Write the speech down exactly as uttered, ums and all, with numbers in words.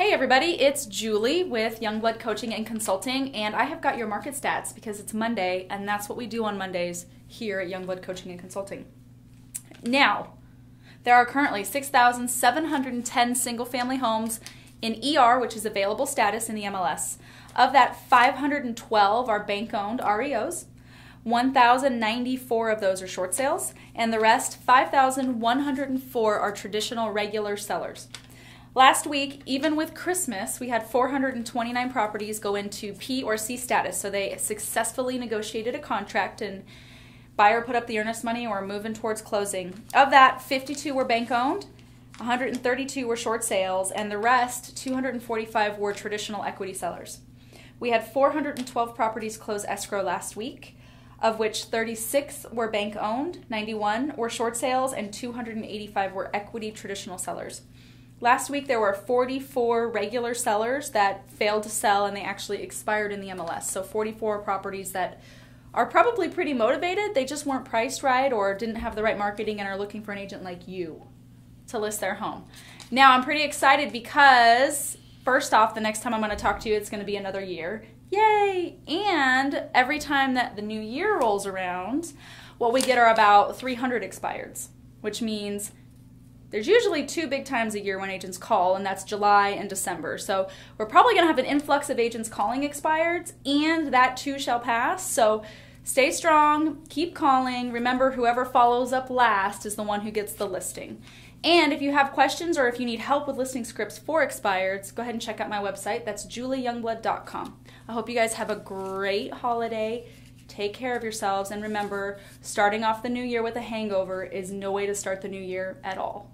Hey everybody, it's Julie with Youngblood Coaching and Consulting, and I have got your market stats because it's Monday, and that's what we do on Mondays here at Youngblood Coaching and Consulting. Now, there are currently six thousand seven hundred ten single-family homes in E R, which is available status in the M L S. Of that, five hundred twelve are bank-owned R E Os, one thousand ninety-four of those are short sales, and the rest, five thousand one hundred four, are traditional regular sellers. Last week, even with Christmas, we had four hundred twenty-nine properties go into P or C status, so they successfully negotiated a contract and buyer put up the earnest money or moving towards closing. Of that, fifty-two were bank-owned, one hundred thirty-two were short sales, and the rest, two hundred forty-five, were traditional equity sellers. We had four hundred twelve properties close escrow last week, of which thirty-six were bank-owned, ninety-one were short sales, and two hundred eighty-five were equity traditional sellers. Last week, there were forty-four regular sellers that failed to sell, and they actually expired in the M L S. So forty-four properties that are probably pretty motivated. They just weren't priced right or didn't have the right marketing and are looking for an agent like you to list their home. Now, I'm pretty excited because, first off, the next time I'm going to talk to you, it's going to be another year. Yay! And every time that the new year rolls around, what we get are about three hundred expireds, which means there's usually two big times a year when agents call, and that's July and December. So we're probably gonna have an influx of agents calling expireds, and that too shall pass. So stay strong, keep calling. Remember, whoever follows up last is the one who gets the listing. And if you have questions or if you need help with listing scripts for expireds, go ahead and check out my website. That's julie youngblood dot com. I hope you guys have a great holiday. Take care of yourselves, and remember, starting off the new year with a hangover is no way to start the new year at all.